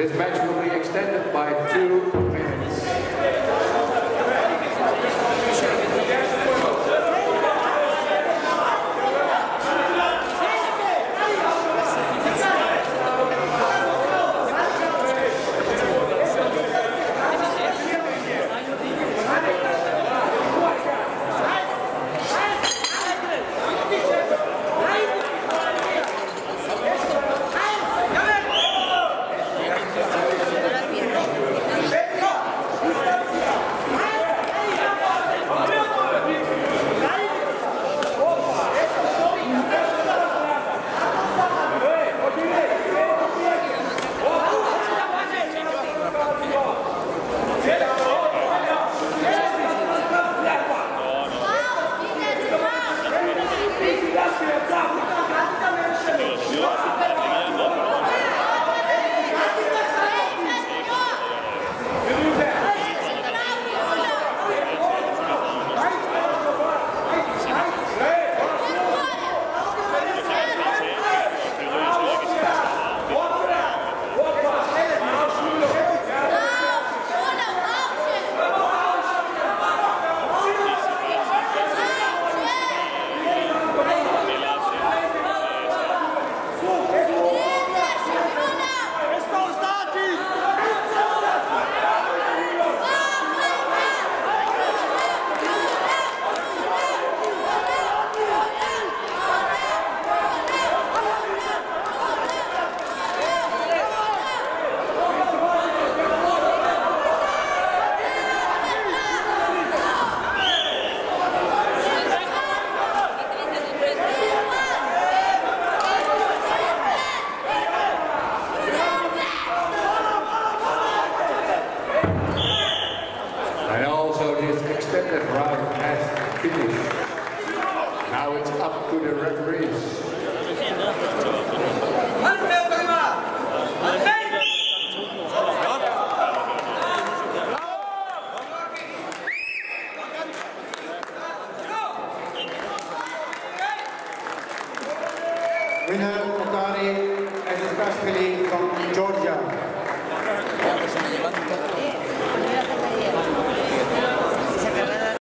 This match will be extended by 2 minutes. We have